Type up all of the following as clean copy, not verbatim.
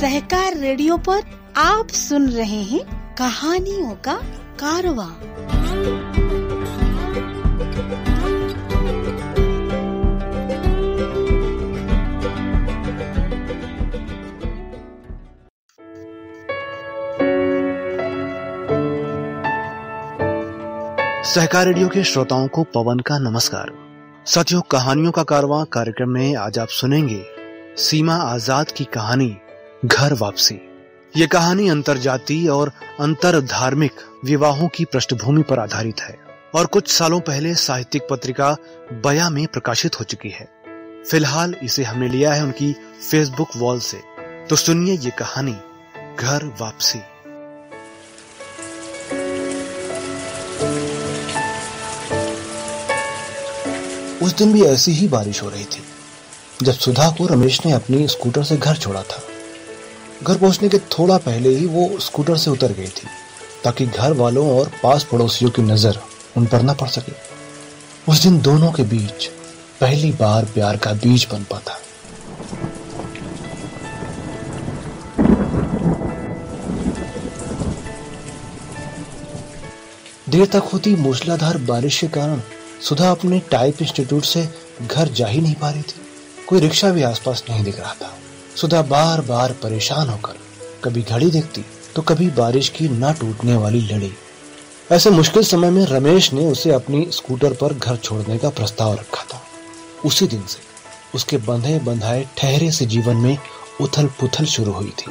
सहकार radio पर आप सुन रहे हैं कहानियों का कारवां। सहकार रेडियो के श्रोताओं को पवन का नमस्कार। साथियों, कहानियों का कारवां कार्यक्रम में आज आप सुनेंगे सीमा आजाद की कहानी घर वापसी। ये कहानी अंतरजातीय और अंतरधार्मिक विवाहों की पृष्ठभूमि पर आधारित है और कुछ सालों पहले साहित्यिक पत्रिका बया में प्रकाशित हो चुकी है। फिलहाल इसे हमने लिया है उनकी फेसबुक वॉल से। तो सुनिए ये कहानी घर वापसी। उस दिन भी ऐसी ही बारिश हो रही थी जब सुधा को रमेश ने अपनी स्कूटर से घर छोड़ा था। घर पहुंचने के थोड़ा पहले ही वो स्कूटर से उतर गई थी ताकि घर वालों और पास पड़ोसियों की नज़र उन पर न पड़ सके। उस दिन दोनों के बीच पहली बार प्यार का बीज बन पाता। देर तक होती मूसलाधार बारिश के कारण सुधा अपने टाइप इंस्टीट्यूट से घर जा ही नहीं पा रही थी। कोई रिक्शा भी आसपास नहीं दिख रहा था। सुधा बार बार परेशान होकर कभी घड़ी देखती तो कभी बारिश की ना टूटने वाली लड़ी। ऐसे मुश्किल समय में रमेश ने उसे अपनी स्कूटर पर घर छोड़ने का प्रस्ताव रखा था। उसी दिन से उसके बंधे बंधाए ठहरे से जीवन में उथल पुथल शुरू हुई थी।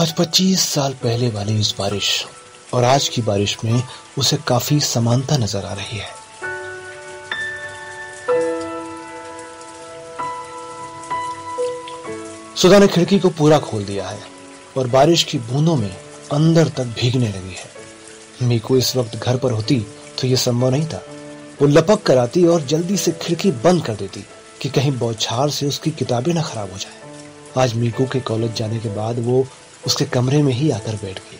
आज 25 साल पहले वाली इस बारिश और आज की बारिश में उसे काफी समानता नजर आ रही है। सुधा ने खिड़की को पूरा खोल दिया है और बारिश की बूंदों में अंदर तक भीगने लगी है। मीकू इस वक्त घर पर होती तो यह संभव नहीं था। वो लपक कर आती और जल्दी से खिड़की बंद कर देती कि कहीं बौछार से उसकी किताबें ना खराब हो जाए। आज मीकू के कॉलेज जाने के बाद वो उसके कमरे में ही आकर बैठ गई।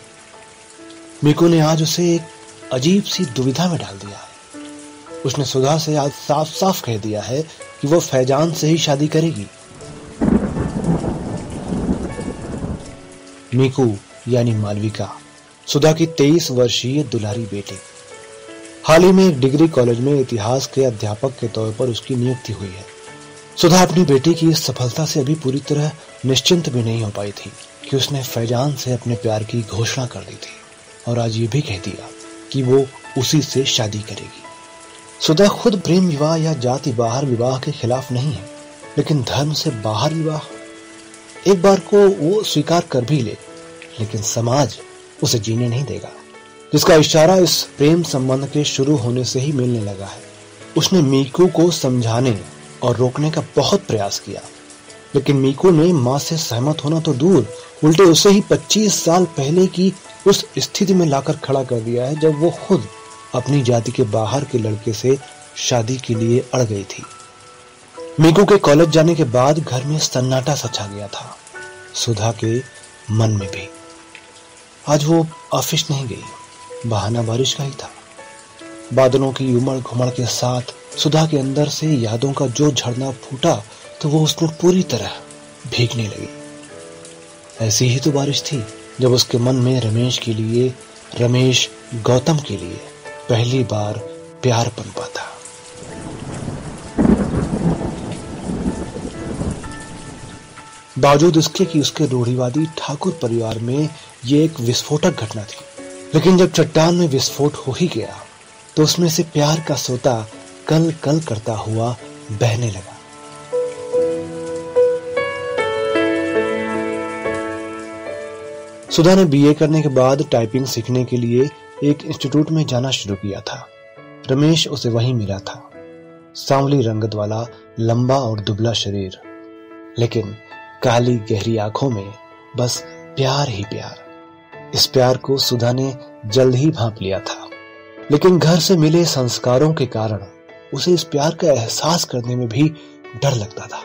मीकू ने आज उसे एक अजीब सी दुविधा में डाल दिया है। उसने सुधा से आज साफ साफ कह दिया है कि वो फैजान से ही शादी करेगी। मीकू यानी मालविका सुधा की 23 वर्षीय दुलारी बेटी। हाल ही में एक डिग्री कॉलेज में इतिहास के अध्यापक के तौर पर उसकी नियुक्ति हुई है। सुधा अपनी बेटी की इस सफलता से अभी पूरी तरह निश्चिंत भी नहीं हो पाई थी कि उसने फैजान से अपने प्यार की घोषणा कर दी थी और आज ये भी कह दिया कि वो उसी से शादी करेगी। सुधा खुद प्रेम विवाह या जाति बाहर विवाह के खिलाफ नहीं है, लेकिन धर्म से बाहर विवाह एक बार को वो स्वीकार कर भी ले, लेकिन समाज उसे जीने नहीं देगा, जिसका इशारा इस प्रेम संबंध के शुरू होने से ही मिलने लगा है। उसने मीकू को समझाने और रोकने का बहुत प्रयास किया, लेकिन मीकू ने माँ से सहमत होना तो दूर उल्टे उसे ही 25 साल पहले की उस स्थिति में लाकर खड़ा कर दिया है जब वो खुद अपनी जाति के बाहर के लड़के से शादी के लिए अड़ गई थी। मीकू के कॉलेज जाने के बाद घर में सन्नाटा सा छा गया था, सुधा के मन में भी। आज वो ऑफिस नहीं गई, बहाना बारिश का ही था। बादलों की उमड़ घुमड़ के साथ सुधा के अंदर से यादों का जो झरना फूटा तो वो उसमें पूरी तरह भीगने लगी। ऐसी ही तो बारिश थी जब उसके मन में रमेश गौतम के लिए पहली बार प्यार पनपा था। बावजूद इसके कि उसके रूढ़िवादी ठाकुर परिवार में ये एक विस्फोटक घटना थी, लेकिन जब चट्टान में विस्फोट हो ही गया तो उसमें से प्यार का सोता कल कल करता हुआ बहने लगा। सुधा ने बीए करने के बाद टाइपिंग सीखने के लिए एक इंस्टीट्यूट में जाना शुरू किया था। रमेश उसे वहीं मिला था, सांवली रंगत वाला, लंबा और दुबला शरीर, लेकिन काली गहरी आंखों में बस प्यार ही प्यार। इस प्यार को सुधा ने जल्द ही भांप लिया था, लेकिन घर से मिले संस्कारों के कारण उसे इस प्यार का एहसास करने में भी डर लगता था।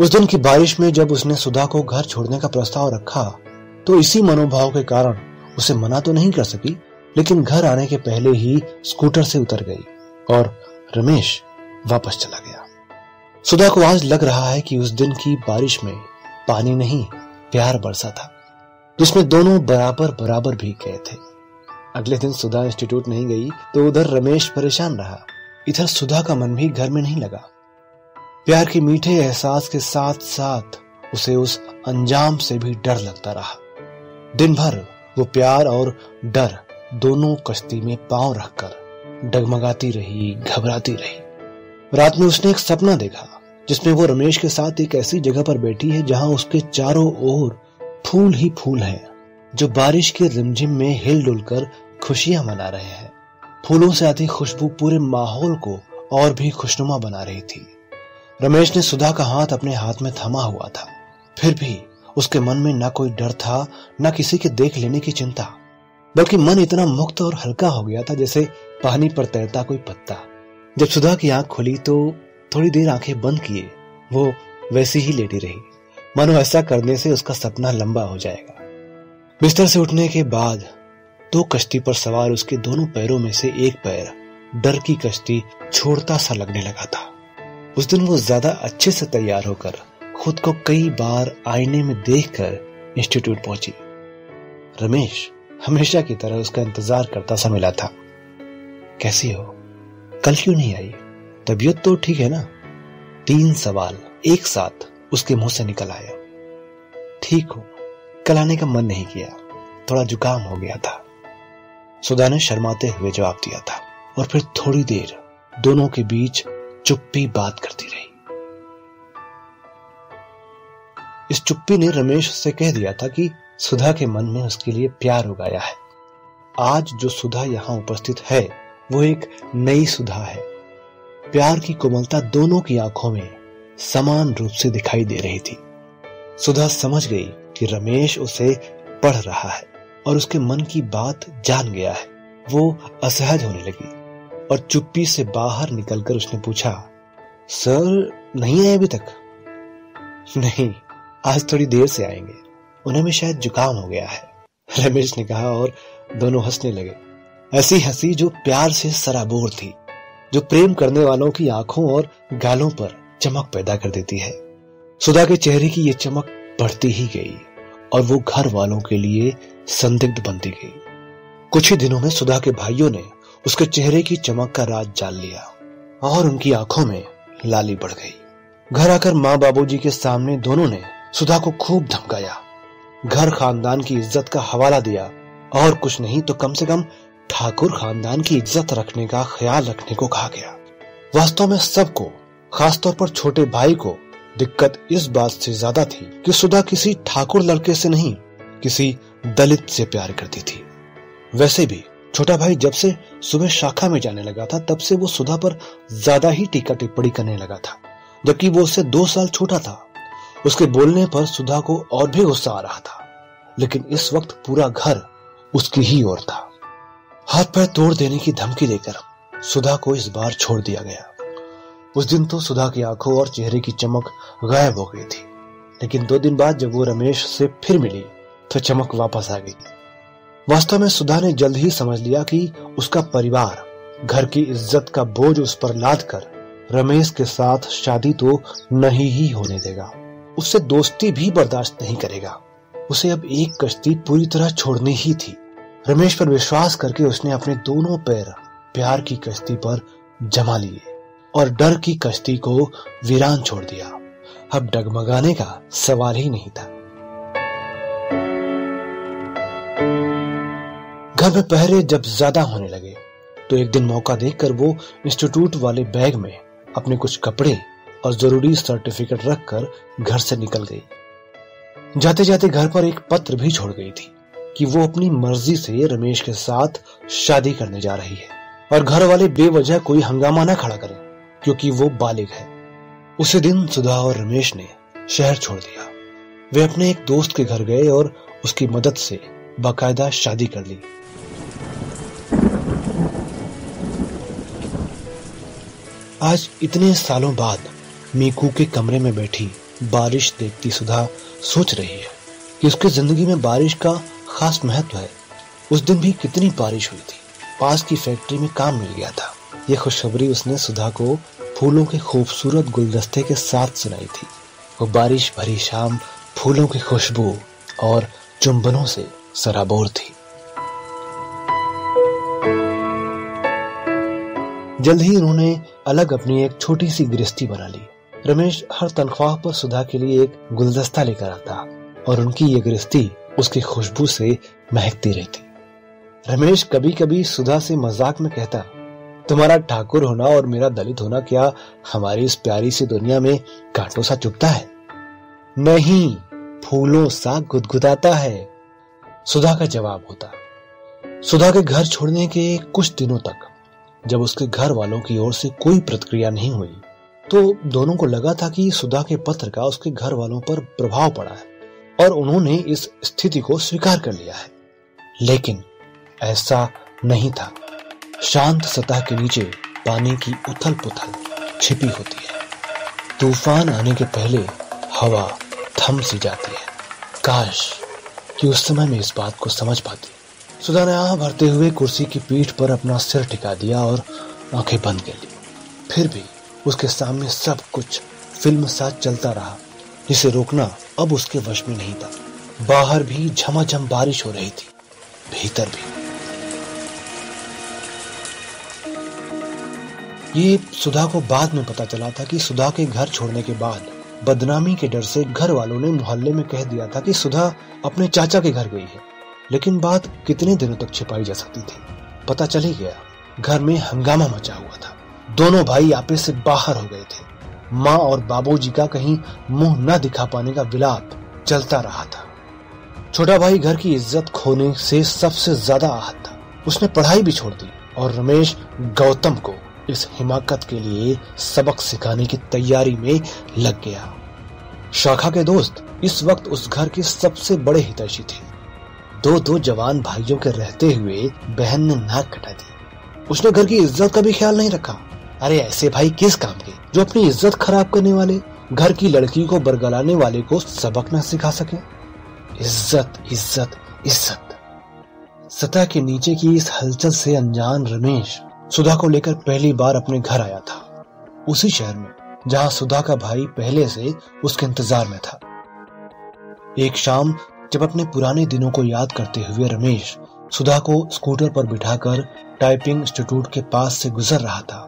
उस दिन की बारिश में जब उसने सुधा को घर छोड़ने का प्रस्ताव रखा तो इसी मनोभाव के कारण उसे मना तो नहीं कर सकी, लेकिन घर आने के पहले ही स्कूटर से उतर गई और रमेश वापस चला गया। सुधा को आज लग रहा है कि उस दिन की बारिश में पानी नहीं प्यार बरसा था जिसमें दोनों बराबर बराबर भीग गए थे। अगले दिन सुधा इंस्टीट्यूट नहीं गई तो उधर रमेश परेशान रहा, इधर सुधा का मन भी घर में नहीं लगा। प्यार के मीठे एहसास के साथ साथ उसे उस अंजाम से भी डर लगता रहा। दिन भर वो प्यार और डर दोनों कश्ती में पांव रखकर डगमगाती रही, घबराती रही। रात में उसने एक सपना देखा जिसमें वो रमेश के साथ एक ऐसी जगह पर बैठी है जहां उसके चारों ओर फूल ही फूल हैं, जो बारिश के रिमझिम में हिल डुल कर खुशियां मना रहे हैं। फूलों से आती खुशबू पूरे माहौल को और भी खुशनुमा बना रही थी। रमेश ने सुधा का हाथ अपने हाथ में थमा हुआ था, फिर भी उसके मन में ना कोई डर था ना किसी के देख लेने की चिंता, बल्कि मन इतना मुक्त और हल्का हो गया था जैसे पानी पर तैरता कोई पत्ता। जब सुधा की आंख खुली तो थोड़ी देर आंखें बंद किए वो वैसी ही लेटी रही, मानो ऐसा करने से उसका सपना लंबा हो जाएगा। बिस्तर से उठने के बाद दो कश्ती पर सवार उसके दोनों पैरों में से एक पैर डर की कश्ती छोड़ता सा लगने लगा था। उस दिन वो ज्यादा अच्छे से तैयार होकर खुद को कई बार आईने में देखकर इंस्टीट्यूट पहुंची। रमेश हमेशा की तरह उसका इंतजार करता सा मिला था। कैसी हो, कल क्यों नहीं आई, तबीयत तो ठीक है ना? 3 सवाल एक साथ उसके मुंह से निकल आया। ठीक हूं, कल आने का मन नहीं किया, थोड़ा जुकाम हो गया था, सुधा ने शर्माते हुए जवाब दिया था। और फिर थोड़ी देर दोनों के बीच चुप्पी बात करती रही। इस चुप्पी ने रमेश से कह दिया था कि सुधा के मन में उसके लिए प्यार उगाया है। आज जो सुधा यहां उपस्थित है वो एक नई सुधा है। प्यार की कोमलता दोनों की आंखों में समान रूप से दिखाई दे रही थी। सुधा समझ गई कि रमेश उसे पढ़ रहा है और उसके मन की बात जान गया है। वो असहज होने लगी और चुप्पी से बाहर निकलकर उसने पूछा, सर नहीं आए अभी तक? नहीं, आज थोड़ी देर से आएंगे, उन्हें भी शायद जुकाम हो गया है, रमेश ने कहा और दोनों हंसने लगे। ऐसी हंसी जो प्यार से सराबोर थी, जो प्रेम करने वालों की आंखों और गालों पर चमक पैदा कर देती है। सुधा के चेहरे की ये चमक बढ़ती ही गई और वो घर वालों के लिए संदिग्ध बनती गई। कुछ ही दिनों में सुधा के भाइयों ने उसके चेहरे की चमक का राज जान लिया और उनकी आंखों में लाली बढ़ गई। घर आकर माँ बाबूजी के सामने दोनों ने सुधा को खूब धमकाया, घर खानदान की इज्जत का हवाला दिया और कुछ नहीं तो कम से कम ठाकुर खानदान की इज्जत रखने का ख्याल रखने को कहा गया। वास्तव में सबको, खासतौर पर छोटे भाई को, दिक्कत इस बात से ज्यादा थी कि सुधा किसी ठाकुर लड़के से नहीं, किसी दलित से प्यार करती थी। वैसे भी छोटा भाई जब से सुबह शाखा में जाने लगा था तब से वो सुधा पर ज्यादा ही टीका टिप्पणी करने लगा था, जबकि वो उससे 2 साल छोटा था। उसके बोलने पर सुधा को और भी गुस्सा आ रहा था, लेकिन इस वक्त पूरा घर उसकी ही ओर था। हाथ पैर तोड़ देने की धमकी देकर सुधा को इस बार छोड़ दिया गया। उस दिन तो सुधा की आंखों और चेहरे की चमक गायब हो गई थी, लेकिन 2 दिन बाद जब वो रमेश से फिर मिली तो चमक वापस आ गई। वास्तव में सुधा ने जल्द ही समझ लिया कि उसका परिवार, घर की इज्जत का बोझ उस पर लाद कर रमेश के साथ शादी तो नहीं ही होने देगा, उससे दोस्ती भी बर्दाश्त नहीं करेगा। उसे अब एक कश्ती पूरी तरह छोड़नी ही थी। रमेश पर विश्वास करके उसने अपने दोनों पैर प्यार की कश्ती पर जमा लिए और डर की कश्ती को वीरान छोड़ दिया। अब डगमगाने का सवाल ही नहीं था। घर में पहरे जब ज्यादा होने लगे तो एक दिन मौका देखकर वो इंस्टीट्यूट वाले बैग में अपने कुछ कपड़े और जरूरी सर्टिफिकेट रखकर घर से निकल गई। जाते जाते घर पर एक पत्र भी छोड़ गई थी कि वो अपनी मर्जी से रमेश के साथ शादी करने जा रही है और घर वाले बेवजह कोई हंगामा ना खड़ा करें क्योंकि वो बालिग है। उसी दिन सुधा और रमेश ने शहर छोड़ दिया। वे अपने एक दोस्त के घर गए और उसकी मदद से बाकायदा शादी कर ली। आज इतने सालों बाद मीकू के कमरे में बैठी बारिश देखती सुधा सोच रही है कि उसकी जिंदगी में बारिश का खास महत्व है। उस दिन भी कितनी बारिश हुई थी, पास की फैक्ट्री में काम मिल गया था। ये खुशखबरी उसने सुधा को फूलों के खूबसूरत गुलदस्ते के साथ सुनाई थी। वो बारिश भरी शाम फूलों की खुशबू और चुंबनों से सराबोर थी। जल्द ही उन्होंने अलग अपनी एक छोटी सी गृहस्थी बना ली। रमेश हर तनख्वाह पर सुधा के लिए एक गुलदस्ता लेकर आता और उनकी ये गृहस्थी उसकी खुशबू से महकती रहती। रमेश कभी कभी सुधा से मजाक में कहता, तुम्हारा ठाकुर होना और मेरा दलित होना क्या हमारी इस प्यारी सी दुनिया में कांटों सा चुभता है? नहीं, फूलों सा गुदगुदाता है, सुधा का जवाब होता। सुधा के घर छोड़ने के कुछ दिनों तक जब उसके घर वालों की ओर से कोई प्रतिक्रिया नहीं हुई तो दोनों को लगा था कि सुधा के पत्र का उसके घर वालों पर प्रभाव पड़ा है और उन्होंने इस स्थिति को स्वीकार कर लिया है। लेकिन ऐसा नहीं था। शांत सतह के नीचे पानी की उथल पुथल छिपी होती है। तूफान आने के पहले हवा थम सी जाती है। काश कि उस समय में इस बात को समझ पाती। सुधा ने आह भरते हुए कुर्सी की पीठ पर अपना सिर टिका दिया और आंखें बंद कर ली। फिर भी उसके सामने सब कुछ फिल्म सा चलता रहा जिसे रोकना अब उसके वश में नहीं था। बाहर भी झमाझम बारिश हो रही थी, भीतर भी। ये सुधा को बाद में पता चला था कि सुधा के घर छोड़ने के बाद बदनामी के डर से घर वालों ने मोहल्ले में कह दिया था कि सुधा अपने चाचा के घर गई है। लेकिन बात कितने दिनों तक छिपाई जा सकती थी? पता चल ही गया। घर में हंगामा मचा हुआ था। दोनों भाई आपस से बाहर हो गए थे। माँ और बाबूजी का कहीं मुंह न दिखा पाने का विलाप चलता रहा था। छोटा भाई घर की इज्जत खोने से सबसे ज्यादा आहत था। उसने पढ़ाई भी छोड़ दी और रमेश गौतम को इस हिमाकत के लिए सबक सिखाने की तैयारी में लग गया। शाखा के दोस्त इस वक्त उस घर के सबसे बड़े हितैषी थे। दो जवान भाइयों के रहते हुए बहन ने नाक कटा दी। उसने घर की इज्जत का भी ख्याल नहीं रखा। अरे ऐसे भाई किस काम के जो अपनी इज्जत खराब करने वाले, घर की लड़की को बरगलाने वाले को सबक न सिखा सके। इज्जत इज्जत इज्जत। सतह के नीचे की इस हलचल से अनजान रमेश सुधा को लेकर पहली बार अपने घर आया था, उसी शहर में जहाँ सुधा का भाई पहले से उसके इंतजार में था। एक शाम जब अपने पुराने दिनों को याद करते हुए रमेश सुधा को स्कूटर पर बिठाकर टाइपिंग इंस्टीट्यूट के पास से गुजर रहा था,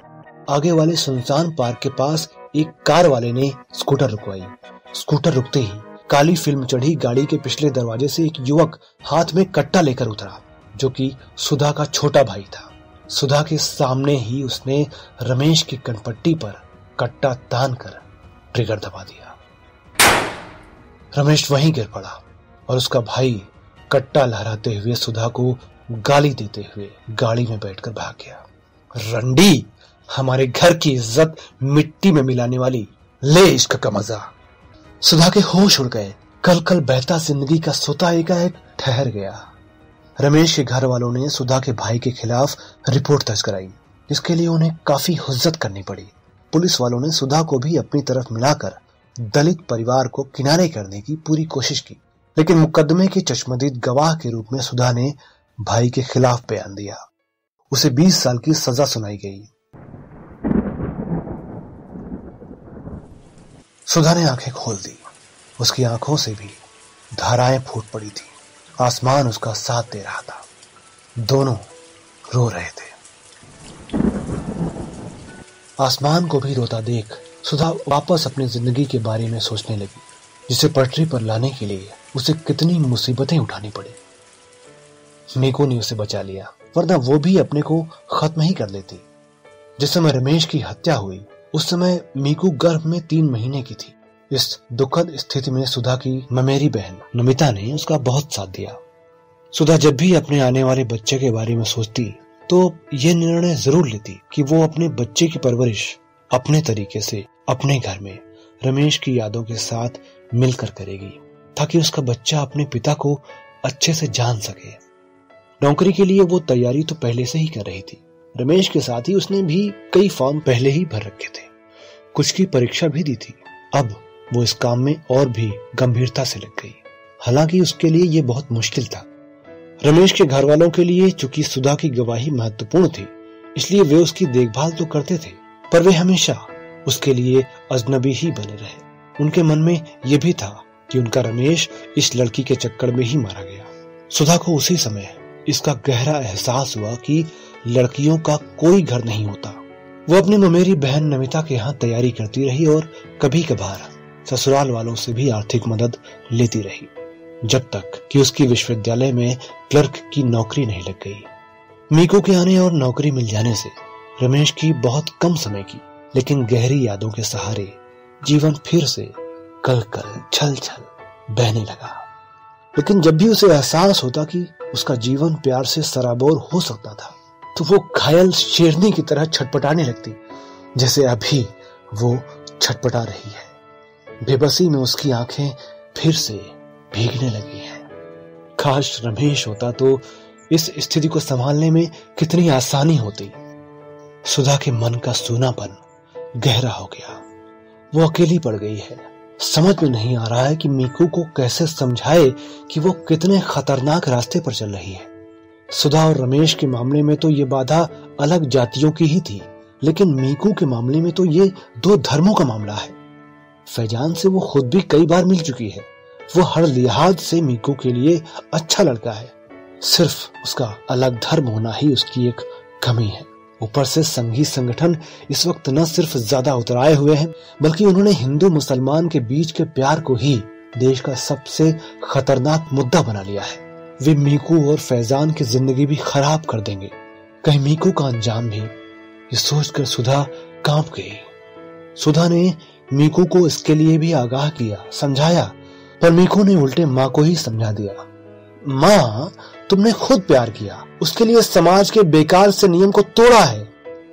आगे वाले सुनसान पार्क के पास एक कार वाले ने स्कूटर रुकवाई। स्कूटर रुकते ही काली फिल्म चढ़ी गाड़ी के पिछले दरवाजे से एक युवक हाथ में कट्टा लेकर उतरा, जो कि सुधा का छोटा भाई था। सुधा के सामने ही उसने रमेश की कनपट्टी पर कट्टा तान कर ट्रिगर दबा दिया। रमेश वहीं गिर पड़ा और उसका भाई कट्टा लहराते हुए सुधा को गाली देते हुए गाड़ी में बैठकर भाग गया। रंडी, हमारे घर की इज्जत मिट्टी में मिलाने वाली, ले इश्क का मजा। सुधा के होश उड़ गए। कल कल बहता जिंदगी का सोता एकाएक ठहर गया। रमेश के घर वालों ने सुधा के भाई के खिलाफ रिपोर्ट दर्ज कराई, जिसके लिए उन्हें काफी हुज्जत करनी पड़ी। पुलिस वालों ने सुधा को भी अपनी तरफ मिलाकर दलित परिवार को किनारे करने की पूरी कोशिश की, लेकिन मुकदमे के चश्मदीद गवाह के रूप में सुधा ने भाई के खिलाफ बयान दिया। उसे 20 साल की सजा सुनाई गई। सुधा ने आंखें खोल दी। उसकी आंखों से भी धाराएं फूट पड़ी थी। आसमान उसका साथ दे रहा था। दोनों रो रहे थे। आसमान को भी रोता देख सुधा वापस अपनी जिंदगी के बारे में सोचने लगी, जिसे पटरी पर लाने के लिए उसे कितनी मुसीबतें उठानी पड़ी। मेको ने उसे बचा लिया, वरना वो भी अपने को खत्म ही कर लेती। जिस समय रमेश की हत्या हुई उस समय मीकू गर्भ में 3 महीने की थी। इस दुखद स्थिति में सुधा की ममेरी बहन नमिता ने उसका बहुत साथ दिया। सुधा जब भी अपने आने वाले बच्चे के बारे में सोचती तो ये निर्णय जरूर लेती कि वो अपने बच्चे की परवरिश अपने तरीके से अपने घर में रमेश की यादों के साथ मिलकर करेगी, ताकि उसका बच्चा अपने पिता को अच्छे से जान सके। नौकरी के लिए वो तैयारी तो पहले से ही कर रही थी। रमेश के साथ ही उसने भी कई फॉर्म पहले ही भर रखे थे, कुछ की परीक्षा भी दी थी। अब वो इस काम में और भी गंभीरता से लग गई, हालांकि उसके लिए ये बहुत मुश्किल था। रमेश के घर वालों के लिए चूंकि सुधा की गवाही महत्वपूर्ण थी, इसलिए वे उसकी देखभाल तो करते थे, पर वे हमेशा उसके लिए अजनबी ही बने रहे। उनके मन में ये भी था कि उनका रमेश इस लड़की के चक्कर में ही मारा गया। सुधा को उसी समय इसका गहरा एहसास हुआ कि लड़कियों का कोई घर नहीं होता। वो अपनी ममेरी बहन नमिता के यहाँ तैयारी करती रही और कभी कभार ससुराल वालों से भी आर्थिक मदद लेती रही, जब तक कि उसकी विश्वविद्यालय में क्लर्क की नौकरी नहीं लग गई। मीकू के आने और नौकरी मिल जाने से रमेश की बहुत कम समय की लेकिन गहरी यादों के सहारे जीवन फिर से कल कल छल छल बहने लगा। लेकिन जब भी उसे एहसास होता कि उसका जीवन प्यार से सराबोर हो सकता था तो वो घायल शेरनी की तरह छटपटाने लगती, जैसे अभी वो छटपटा रही है। बेबसी में उसकी आंखें फिर से भीगने लगी हैं। काश रमेश होता तो इस स्थिति को संभालने में कितनी आसानी होती। सुधा के मन का सूनापन गहरा हो गया। वो अकेली पड़ गई है। समझ में नहीं आ रहा है कि मीकू को कैसे समझाए कि वो कितने खतरनाक रास्ते पर चल रही है। सुधा और रमेश के मामले में तो ये बाधा अलग जातियों की ही थी, लेकिन मीकू के मामले में तो ये दो धर्मों का मामला है। फैजान से वो खुद भी कई बार मिल चुकी है। वो हर लिहाज से मीकू के लिए अच्छा लड़का है, सिर्फ उसका अलग धर्म होना ही उसकी एक कमी है। ऊपर से संघी संगठन इस वक्त न सिर्फ ज्यादा उतराए हुए हैं, बल्कि उन्होंने हिंदू मुसलमान के बीच के प्यार को ही देश का सबसे खतरनाक मुद्दा बना लिया है। वे मीकू और फैजान की जिंदगी भी खराब कर देंगे। कहीं मीकू का अंजाम भी, ये सोचकर सुधा कांप गई। सुधा ने मीकू को इसके लिए भी आगाह किया, समझाया, पर मीकू ने उल्टे माँ को ही समझा दिया। माँ, तुमने खुद प्यार किया, उसके लिए समाज के बेकार से नियम को तोड़ा है।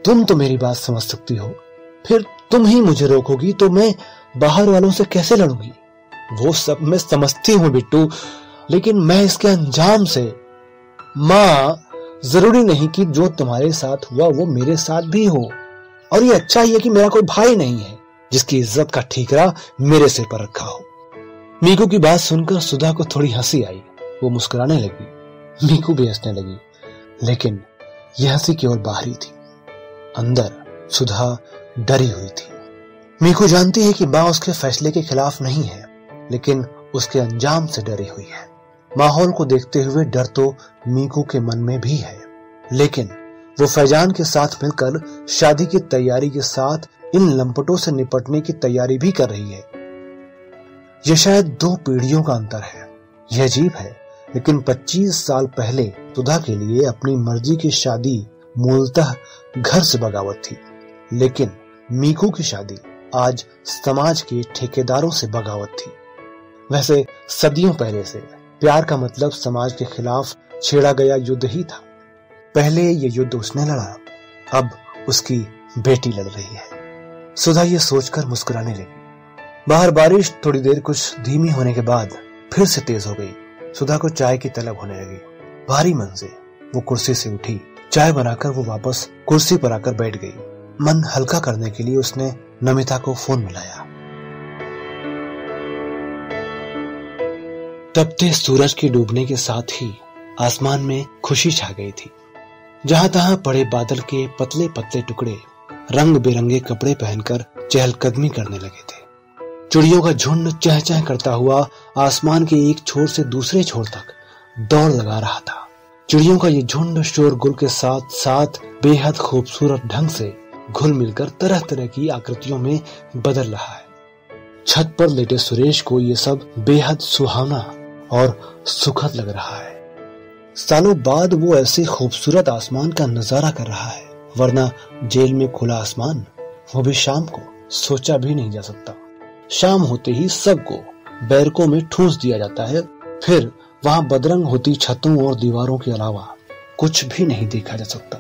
तुम तो मेरी बात समझ सकती हो, फिर तुम ही मुझे रोकोगी तो मैं बाहर वालों से कैसे लड़ूंगी? वो सब मैं समझती हूँ बिट्टू, लेकिन मैं इसके अंजाम से। माँ, जरूरी नहीं कि जो तुम्हारे साथ हुआ वो मेरे साथ भी हो, और ये अच्छा ही है कि मेरा कोई भाई नहीं है जिसकी इज्जत का ठीकरा मेरे सिर पर रखा हो। मीकू की बात सुनकर सुधा को थोड़ी हंसी आई। वो मुस्कुराने लगी, मीकू भी हंसने लगी, लेकिन यह हंसी केवल बाहरी थी, अंदर सुधा डरी हुई थी। मीकू जानती है कि माँ उसके फैसले के खिलाफ नहीं है, लेकिन उसके अंजाम से डरी हुई है। माहौल को देखते हुए डर तो मीकू के मन में भी है, लेकिन वो फैजान के साथ मिलकर शादी की तैयारी के साथ इन लंपटों से निपटने की तैयारी भी कर रही है। यह शायद दो पीढ़ियों का अंतर है। यह अजीब है, लेकिन 25 साल पहले सुधा के लिए अपनी मर्जी की शादी मूलतः घर से बगावत थी, लेकिन मीकू की शादी आज समाज के ठेकेदारों से बगावत थी। वैसे सदियों पहले से प्यार का मतलब समाज के खिलाफ छेड़ा गया युद्ध ही था। पहले ये युद्ध उसने लड़ा, अब उसकी बेटी लड़ रही है। सुधा ये सोचकर मुस्कुराने लगी। बाहर बारिश थोड़ी देर कुछ धीमी होने के बाद फिर से तेज हो गई। सुधा को चाय की तलब होने लगी। भारी मन से वो कुर्सी से उठी। चाय बनाकर वो वापस कुर्सी पर आकर बैठ गई। मन हल्का करने के लिए उसने नमिता को फोन मिलाया। तपते सूरज के डूबने के साथ ही आसमान में खुशी छा गई थी। जहां तहां पड़े बादल के पतले पतले टुकड़े रंग बिरंगे कपड़े पहनकर चहलकदमी करने लगे थे। चिड़ियों का झुंड चह चह करता हुआ आसमान के एक छोर से दूसरे छोर तक दौड़ लगा रहा था। चिड़ियों का ये झुंड शोरगुल के साथ साथ बेहद खूबसूरत ढंग से घुल मिलकर तरह तरह की आकृतियों में बदल रहा है। छत पर लेटे सुरेश को ये सब बेहद सुहावना और सुखद लग रहा है। सालों बाद वो ऐसे खूबसूरत आसमान का नजारा कर रहा है, वरना जेल में खुला आसमान, वो भी शाम को, सोचा भी नहीं जा सकता। शाम होते ही सबको बैरकों में ठूंस दिया जाता है। फिर वहां बदरंग होती छतों और दीवारों के अलावा कुछ भी नहीं देखा जा सकता।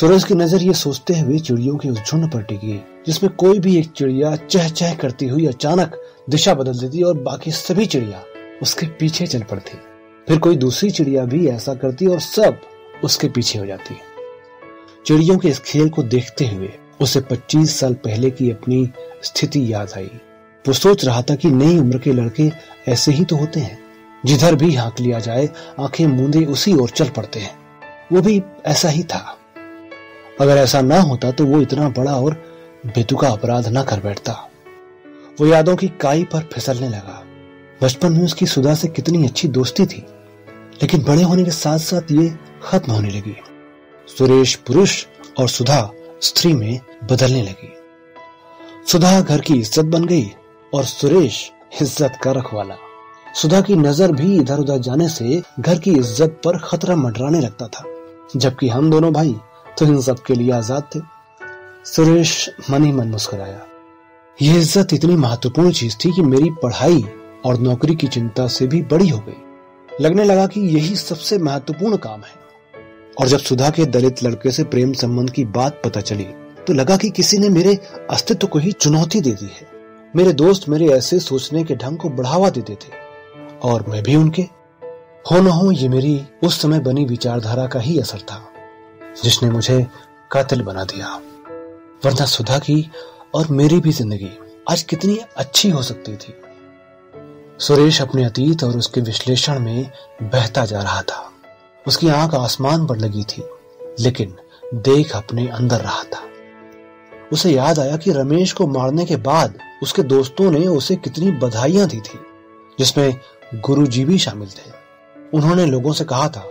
सूरज की नजर ये सोचते हुए चिड़ियों के उस झुंड पर टिकी, जिसमें कोई भी एक चिड़िया चह चह करती हुई अचानक दिशा बदल देती और बाकी सभी चिड़िया उसके पीछे चल पड़ती। फिर कोई दूसरी चिड़िया भी ऐसा करती और सब उसके पीछे हो जाती। चिड़ियों के इस खेल को देखते हुए उसे 25 साल पहले की अपनी स्थिति याद आई। वो सोच रहा था कि नई उम्र के लड़के ऐसे ही तो होते हैं, जिधर भी हाँक लिया जाए आंखें मूंदे उसी ओर चल पड़ते हैं। वो भी ऐसा ही था। अगर ऐसा ना होता तो वो इतना बड़ा और बेतुका अपराध ना कर बैठता। वो यादों की काई पर फिसलने लगा। बचपन में उसकी सुधा से कितनी अच्छी दोस्ती थी, लेकिन बड़े होने के साथ साथ ये खत्म होने लगी। सुरेश पुरुष और सुधा स्त्री में बदलने लगी। सुधा घर की इज्जत बन गई और सुरेश इज्जत का रखवाला। सुधा की नजर भी इधर उधर जाने से घर की इज्जत पर खतरा मंडराने लगता था, जबकि हम दोनों भाई तो इन सब के लिए आजाद थे। सुरेश मन ही मन मुस्कुराया। यह इज्जत इतनी महत्वपूर्ण चीज थी कि मेरी पढ़ाई और नौकरी की चिंता से भी बड़ी हो गई। लगने लगा कि यही सबसे महत्वपूर्ण काम है। और जब सुधा के दलित लड़के से प्रेम संबंध की बात पता चली तो लगा कि किसी ने मेरे अस्तित्व को ही चुनौती दे दी है। मेरे दोस्त मेरे ऐसे सोचने के ढंग को बढ़ावा देते थे और मैं भी उनके। हो न हो ये मेरी उस समय बनी विचारधारा का ही असर था जिसने मुझे कातिल बना दिया, वरना सुधा की और मेरी भी जिंदगी आज कितनी अच्छी हो सकती थी। सुरेश अपने अतीत और उसके विश्लेषण में बहता जा रहा था। उसकी आंख आसमान पर लगी थी, लेकिन देख अपने अंदर रहा था। उसे याद आया कि रमेश को मारने के बाद उसके दोस्तों ने उसे कितनी बधाइयां दी थी, जिसमें गुरुजी भी शामिल थे। उन्होंने लोगों से कहा था,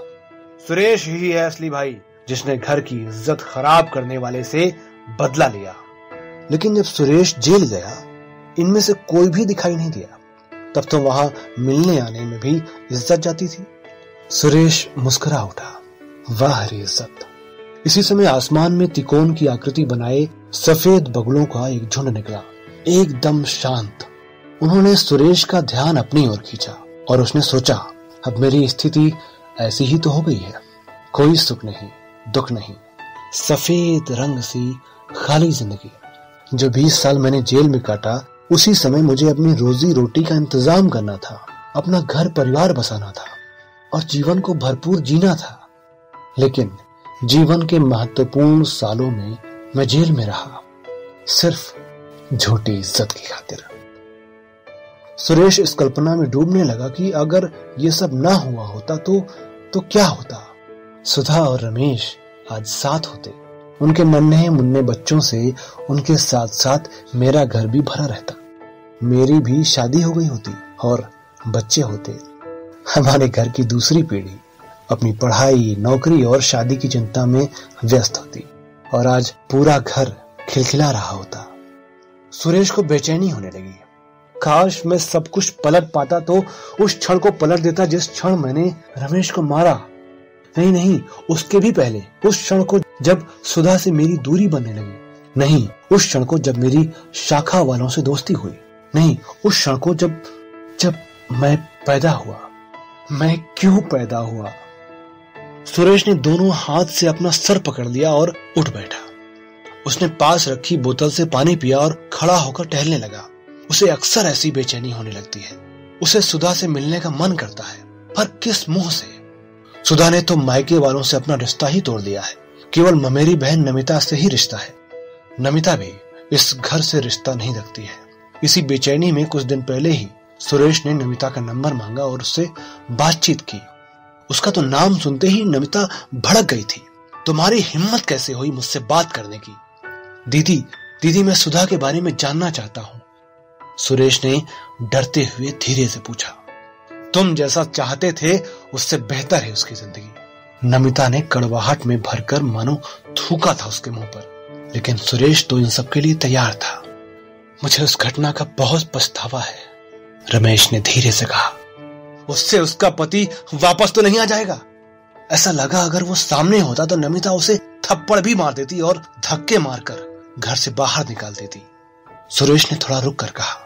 सुरेश ही है असली भाई जिसने घर की इज्जत खराब करने वाले से बदला लिया। लेकिन जब सुरेश जेल गया, इनमें से कोई भी दिखाई नहीं दिया। तब तो वहां मिलने आने में भी इज्जत जाती थी। सुरेश मुस्कुरा उठा, वाह हरी इज्जत। इसी समय आसमान में तिकोन की आकृति बनाए सफेद बगुलों का एक झुंड निकला, एकदम शांत। उन्होंने सुरेश का ध्यान अपनी ओर खींचा और उसने सोचा, अब मेरी स्थिति ऐसी ही तो हो गई है, कोई सुख नहीं, दुख नहीं, सफेद रंग सी खाली जिंदगी। जो 20 साल मैंने जेल में काटा, उसी समय मुझे अपनी रोजी रोटी का इंतजाम करना था, अपना घर परिवार बसाना था और जीवन को भरपूर जीना था। लेकिन जीवन के महत्वपूर्ण सालों में मैं जेल में रहा, सिर्फ झूठी इज्जत की खातिर। सुरेश इस कल्पना में डूबने लगा कि अगर ये सब ना हुआ होता तो क्या होता। सुधा और रमेश आज साथ होते, उनके नन्हे मुन्ने बच्चों से उनके साथ साथ मेरा घर भी भरा रहता, मेरी भी शादी हो गई होती और बच्चे होते। हमारे घर की दूसरी पीढ़ी अपनी पढ़ाई, नौकरी और शादी की चिंता में व्यस्त होती और आज पूरा घर खिलखिला रहा होता। सुरेश को बेचैनी होने लगी। काश मैं सब कुछ पलट पाता तो उस क्षण को पलट देता जिस क्षण मैंने रमेश को मारा। नहीं, उसके भी पहले, उस क्षण को जब सुधा से मेरी दूरी बनने लगी। नहीं, उस क्षण को जब मेरी शाखा वालों से दोस्ती हुई। नहीं, उस क्षण को जब मैं पैदा हुआ। मैं क्यों पैदा हुआ? सुरेश ने दोनों हाथ से अपना सर पकड़ लिया और उठ बैठा। उसने पास रखी बोतल से पानी पिया और खड़ा होकर टहलने लगा। उसे अक्सर ऐसी बेचैनी होने लगती है। उसे सुधा से मिलने का मन करता है, पर किस मुंह से? सुधा ने तो मायके वालों से अपना रिश्ता ही तोड़ दिया है। केवल ममेरी बहन नमिता से ही रिश्ता है। नमिता भी इस घर से रिश्ता नहीं रखती है। इसी बेचैनी में कुछ दिन पहले ही सुरेश ने नमिता का नंबर मांगा और उससे बातचीत की। उसका तो नाम सुनते ही नमिता भड़क गई थी। तुम्हारी हिम्मत कैसे हुई मुझसे बात करने की? दीदी, मैं सुधा के बारे में जानना चाहता हूँ। सुरेश ने डरते हुए धीरे से पूछा। तुम जैसा चाहते थे उससे बेहतर है उसकी जिंदगी। नमिता ने कड़वाहट में भरकर मानो थूका था उसके मुंह पर। लेकिन सुरेश तो इन सब के लिए तैयार था। मुझे उस घटना का बहुत पछतावा है, रमेश ने धीरे से कहा। उससे उसका पति वापस तो नहीं आ जाएगा? ऐसा लगा अगर वो सामने होता तो नमिता उसे थप्पड़ भी मार देती और धक्के मारकर घर से बाहर निकाल देती। सुरेश ने थोड़ा रुक कर कहा,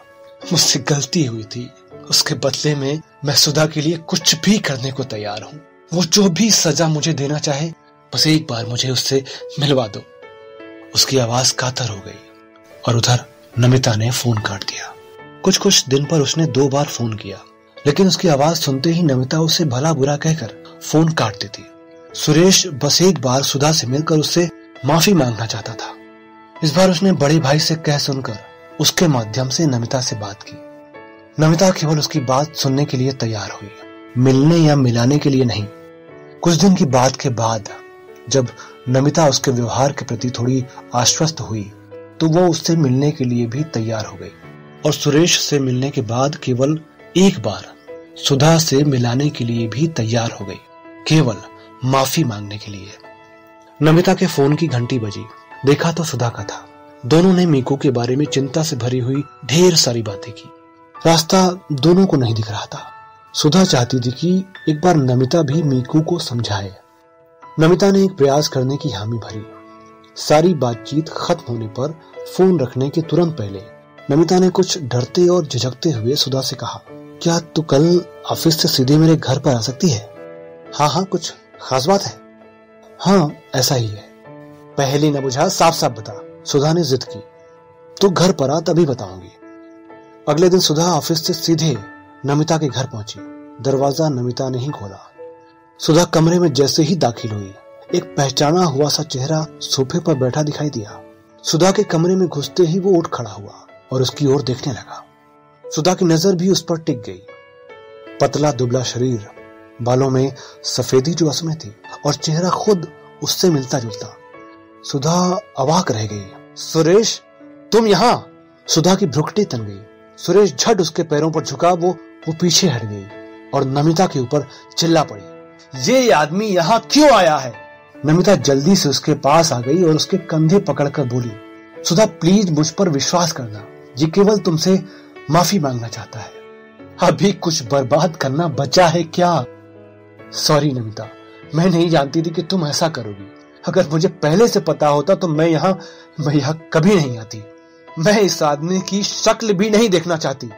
मुझसे गलती हुई थी। उसके बदले में मैं सुधा के लिए कुछ भी करने को तैयार हूँ। वो जो भी सजा मुझे देना चाहे, बस एक बार मुझे उससे मिलवा दो। उसकी आवाज कातर हो गई और उधर नमिता ने फोन काट दिया। कुछ दिन पर उसने 2 बार फोन किया, लेकिन उसकी आवाज सुनते ही नमिता उसे भला बुरा कहकर फोन काट देती। सुरेश बस एक बार सुधा से मिलकर उससे माफी मांगना चाहता था। इस बार उसने बड़े भाई से कह सुनकर उसके माध्यम से नमिता से बात की। नमिता केवल उसकी बात सुनने के लिए तैयार हुई, मिलने या मिलाने के लिए नहीं। कुछ दिन की बात के बाद जब नमिता उसके व्यवहार के प्रति थोड़ी आश्वस्त हुई तो वो उससे मिलने के लिए भी तैयार हो गई। और सुरेश से मिलने के बाद केवल एक बार सुधा से मिलाने के लिए भी तैयार हो गई, केवल माफी मांगने के लिए। नमिता के फोन की घंटी बजी, देखा तो सुधा का था। दोनों ने मीकू के बारे में चिंता से भरी हुई ढेर सारी बातें की। रास्ता दोनों को नहीं दिख रहा था। सुधा चाहती थी कि एक बार नमिता भी मीकू को समझाए। नमिता ने एक प्रयास करने की हामी भरी। सारी बातचीत खत्म होने पर फोन रखने के तुरंत पहले नमिता ने कुछ डरते और झिझकते हुए सुधा से कहा, क्या तू कल ऑफिस से सीधे मेरे घर पर आ सकती है? हाँ, कुछ खास बात है? हाँ, ऐसा ही है। पहले न बुझा, साफ साफ बता, सुधा ने जिद की। तू घर पर आ तभी बताऊंगी। अगले दिन सुधा ऑफिस से सीधे नमिता के घर पहुंची। दरवाजा नमिता ने ही खोला। सुधा कमरे में जैसे ही दाखिल हुई, एक पहचाना हुआ सा चेहरा सोफे पर बैठा दिखाई दिया। सुधा के कमरे में घुसते ही वो उठ खड़ा हुआ और उसकी ओर देखने लगा। सुधा की नजर भी उस पर टिक गई। पतला दुबला शरीर, बालों में सफेदी जो असमय थी, और चेहरा खुद उससे मिलता जुलता। सुधा अवाक रह गई। सुरेश, तुम यहाँ? सुधा की भ्रुकटी तन गई। सुरेश झट उसके पैरों पर झुका। वो पीछे हट गई और नमिता के ऊपर चिल्ला पड़ी, ये आदमी यहाँ क्यों आया है? नमिता जल्दी से उसके पास आ गई और उसके कंधे पकड़कर बोली, सुधा प्लीज मुझ पर विश्वास करना, ये केवल तुमसे माफी मांगना चाहता है। अभी कुछ बर्बाद करना बचा है क्या? सॉरी नमिता, मैं नहीं जानती थी कि तुम ऐसा करोगी। अगर मुझे पहले से पता होता तो मैं यहाँ कभी नहीं आती। मैं इस आदमी की शक्ल भी नहीं देखना चाहती।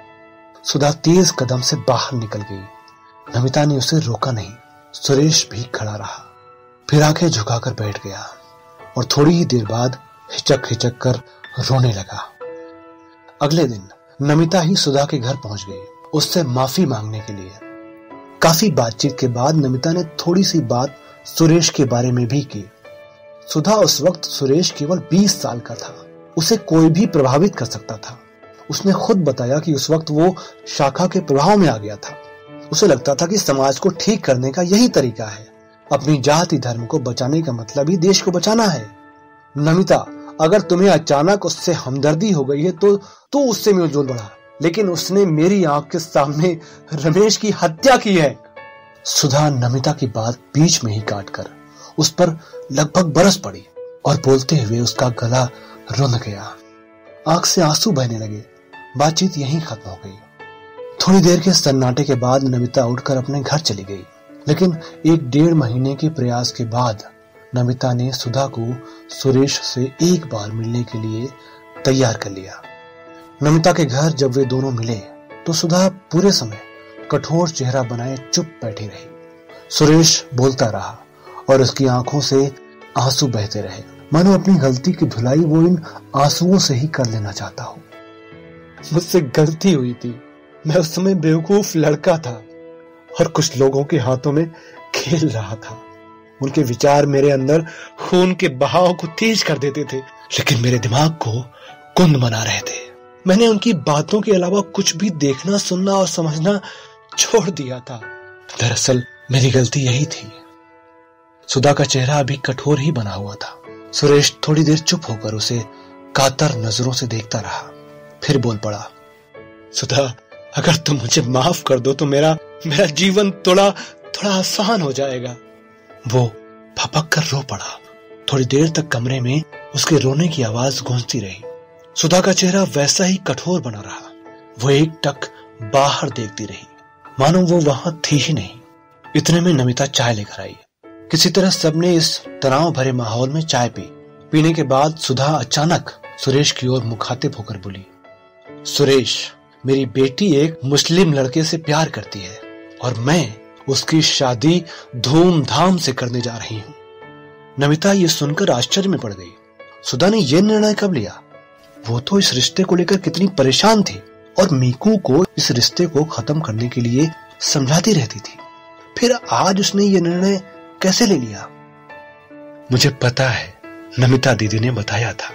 सुधा तेज कदम से बाहर निकल गई। नमिता ने उसे रोका नहीं। सुरेश भी खड़ा रहा, फिर आंखें झुकाकर बैठ गया और थोड़ी ही देर बाद हिचक कर रोने लगा। अगले दिन नमिता ही सुधा के घर पहुंच गई, उससे माफी मांगने के लिए। काफी बातचीत के बाद नमिता ने थोड़ी सी बात सुरेश के बारे में भी की। सुधा उस वक्त सुरेश केवल 20 साल का था। उसे कोई भी प्रभावित कर सकता था। उसने खुद बताया कि उस वक्त वो शाखा के प्रभाव में आ गया था। उसे लगता था कि समाज को ठीक करने का यही तरीका है। अपनी जाति धर्म को बचाने का मतलब ही देश को बचाना है। नमिता, अगर तुम्हें अचानक उससे हमदर्दी हो गई है तो तू उससे मिलजुल बढ़ा, लेकिन उसने मेरी आंख के सामने रमेश की हत्या की है। सुधा नमिता की बात बीच में ही काटकर उस पर लगभग बरस पड़ी और बोलते हुए उसका गला रुन गया। आंख से आंसू बहने लगे। बातचीत यहीं खत्म हो गई। थोड़ी देर के सन्नाटे के बाद नमिता उठकर अपने घर चली गई, लेकिन 1.5 महीने के प्रयास के बाद नमिता ने सुधा को सुरेश से एक बार मिलने के लिए तैयार कर लिया। नमिता के घर जब वे दोनों मिले तो सुधा पूरे समय कठोर चेहरा बनाए चुप बैठी रही। सुरेश बोलता रहा और उसकी आंखों से आंसू बहते रहे, मानो अपनी गलती की धुलाई वो इन आंसुओं से ही कर लेना चाहता हो। मुझसे गलती हुई थी। मैं उस समय बेवकूफ लड़का था और कुछ लोगों के हाथों में खेल रहा था। उनके विचार मेरे अंदर खून के बहाव को तेज कर देते थे, लेकिन मेरे दिमाग को कुंद बना रहे थे। मैंने उनकी बातों के अलावा कुछ भी देखना, सुनना और समझना छोड़ दिया था। दरअसल मेरी गलती यही थी। सुधा का चेहरा अभी कठोर ही बना हुआ था। सुरेश थोड़ी देर चुप होकर उसे कातर नजरों से देखता रहा, फिर बोल पड़ा, सुधा, अगर तुम मुझे माफ कर दो तो मेरा जीवन थोड़ा आसान हो जाएगा। वो भपक कर रो पड़ा। थोड़ी देर तक कमरे में उसके रोने की आवाज गूंजती रही। सुधा का चेहरा वैसा ही कठोर बना रहा। वो एक टक बाहर देखती रही, मानो वो वहां थी ही नहीं। इतने में नमिता चाय लेकर आई। किसी तरह सबने इस तनाव भरे माहौल में चाय पी। पीने के बाद सुधा अचानक सुरेश की ओर मुखातिब होकर बोली, सुरेश, मेरी बेटी एक मुस्लिम लड़के से प्यार करती है और मैं उसकी शादी धूमधाम से करने जा रही हूँ। नमिता ये सुनकर आश्चर्य में पड़ गई। सुधा ने यह निर्णय कब लिया? वो तो इस रिश्ते को लेकर कितनी परेशान थी और मीकू को इस रिश्ते को खत्म करने के लिए समझाती रहती थी। फिर आज उसने ये निर्णय कैसे ले लिया? मुझे पता है, नमिता दीदी ने बताया था।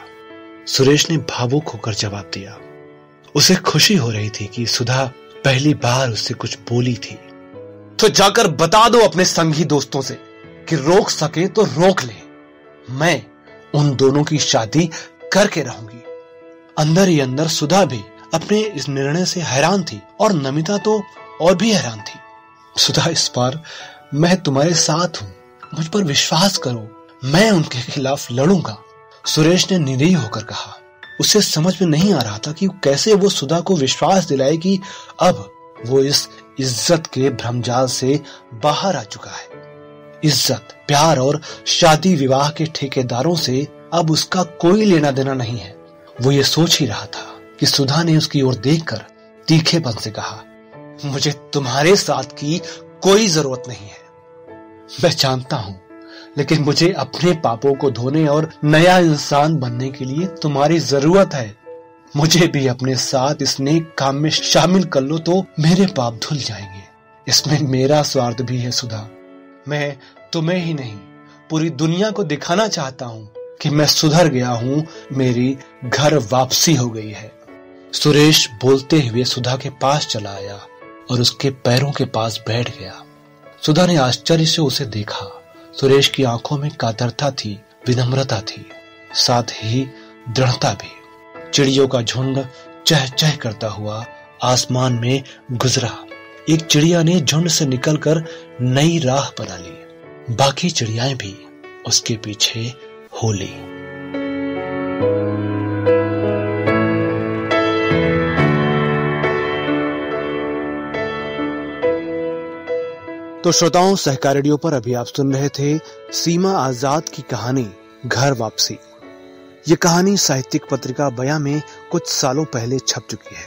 सुरेश ने भावुक होकर जवाब दिया। उसे खुशी हो रही थी कि सुधा पहली बार उससे कुछ बोली थी। तो जाकर बता दो अपने संगी दोस्तों से कि रोक सके तो रोक ले। मैं उन दोनों की शादी करके रहूंगी। अंदर ही अंदर सुधा भी अपने इस निर्णय से हैरान थी और नमिता तो और भी हैरान थी। सुधा, इस बार मैं तुम्हारे साथ हूँ, मुझ पर विश्वास करो, मैं उनके खिलाफ लड़ूंगा, सुरेश ने निडर होकर कहा। उसे समझ में नहीं आ रहा था कि कैसे वो सुधा को विश्वास दिलाए कि अब वो इस इज्जत के भ्रमजाल से बाहर आ चुका है। इज्जत, प्यार और शादी विवाह के ठेकेदारों से अब उसका कोई लेना देना नहीं है। वो ये सोच ही रहा था कि सुधा ने उसकी ओर देखकर तीखेपन से कहा, मुझे तुम्हारे साथ की कोई जरूरत नहीं है, मैं जानता हूँ, लेकिन मुझे अपने पापों को धोने और नया इंसान बनने के लिए तुम्हारी जरूरत है। मुझे भी अपने साथ इस नेक काम में शामिल कर लो तो मेरे पाप धुल जाएंगे। इसमें मेरा स्वार्थ भी है सुधा, मैं तुम्हें ही नहीं पूरी दुनिया को दिखाना चाहता हूँ कि मैं सुधर गया हूँ, मेरी घर वापसी हो गई है। सुरेश बोलते हुए सुधा के पास चला आया और उसके पैरों के पास बैठ गया। सुधा ने आश्चर्य से उसे देखा। सुरेश की आंखों में कातरता थी, विनम्रता थी, साथ ही दृढ़ता भी। चिड़ियों का झुंड चह चह करता हुआ आसमान में गुजरा। एक चिड़िया ने झुंड से निकलकर नई राह बना ली, बाकी चिड़ियाएं भी उसके पीछे हो ली। तो श्रोताओं, सहकार रेडियो पर अभी आप सुन रहे थे सीमा आजाद की कहानी घर वापसी। ये कहानी साहित्यिक पत्रिका बया में कुछ सालों पहले छप चुकी है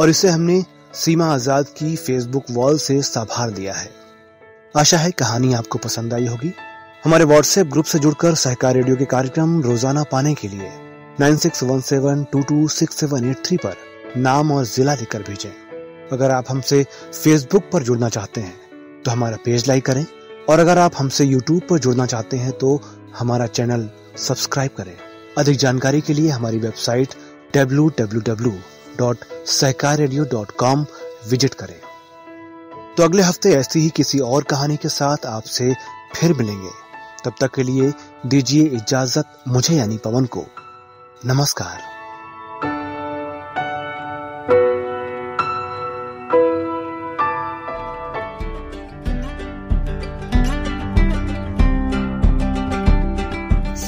और इसे हमने सीमा आजाद की फेसबुक वॉल से संभाल दिया है। आशा है कहानी आपको पसंद आई होगी। हमारे व्हाट्सएप ग्रुप से जुड़कर सहकार रेडियो के कार्यक्रम रोजाना पाने के लिए 9617226783 पर नाम और जिला लिखकर भेजें। अगर आप हमसे फेसबुक पर जुड़ना चाहते हैं तो हमारा पेज लाइक करें, और अगर आप हमसे यूट्यूब पर जुड़ना चाहते हैं तो हमारा चैनल सब्सक्राइब करें। अधिक जानकारी के लिए हमारी वेबसाइट www.सहकाररेडियो.com विजिट करें। तो अगले हफ्ते ऐसी ही किसी और कहानी के साथ आपसे फिर मिलेंगे। तब तक के लिए दीजिए इजाजत मुझे यानी पवन को। नमस्कार।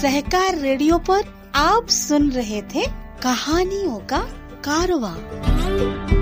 सहकार रेडियो पर आप सुन रहे थे कहानियों का कारवां।